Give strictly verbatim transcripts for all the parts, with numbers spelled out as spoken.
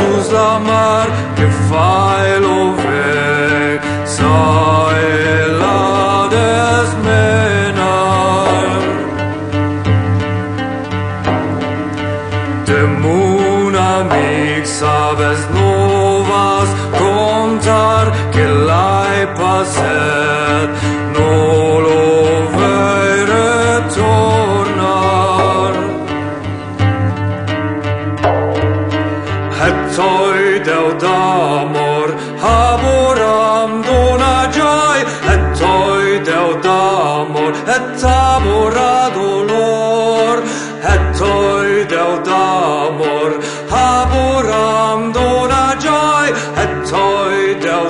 sus la mar che fa e lo ve sa e la desmenar de una amic sabes no vas contar che l'hai passat no lo vei retornar et toi deu d'amor aboram dona gioi et toi deu d'amor et abora dolor et toi deu d'amor aboram dona gioi et toi deu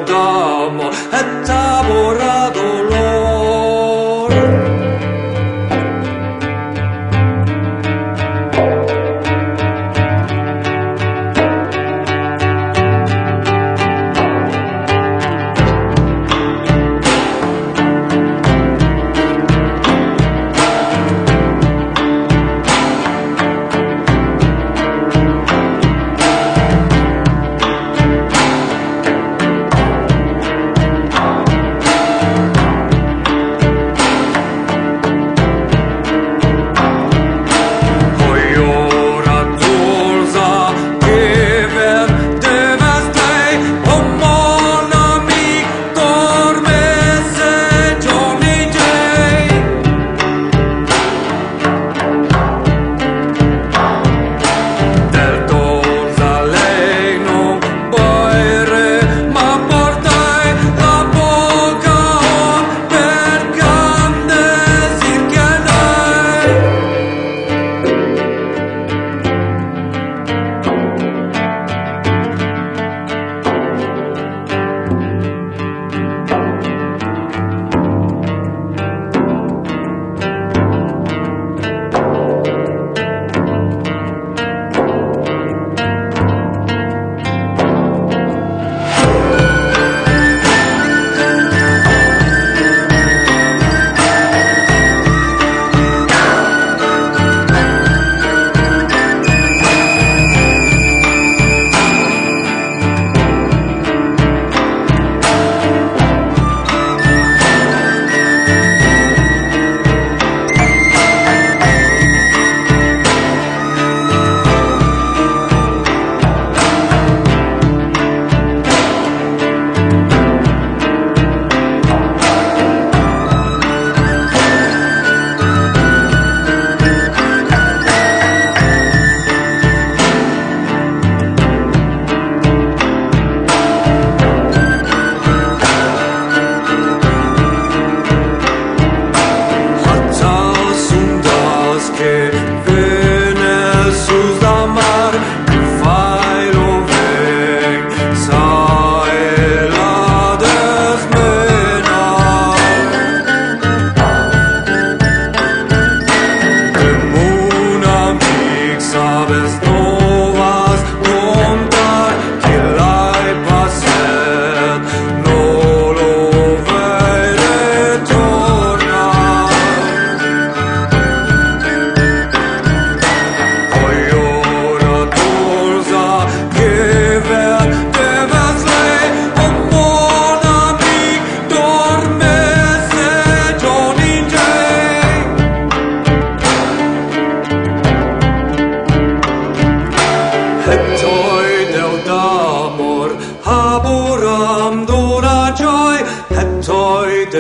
d'amor et abora dolor. Et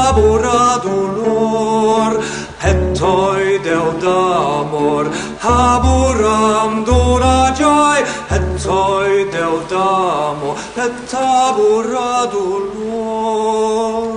abora dolor, et toi deu d'amor, aboram dona gioi, et toi deu d'amor, et abora dolor.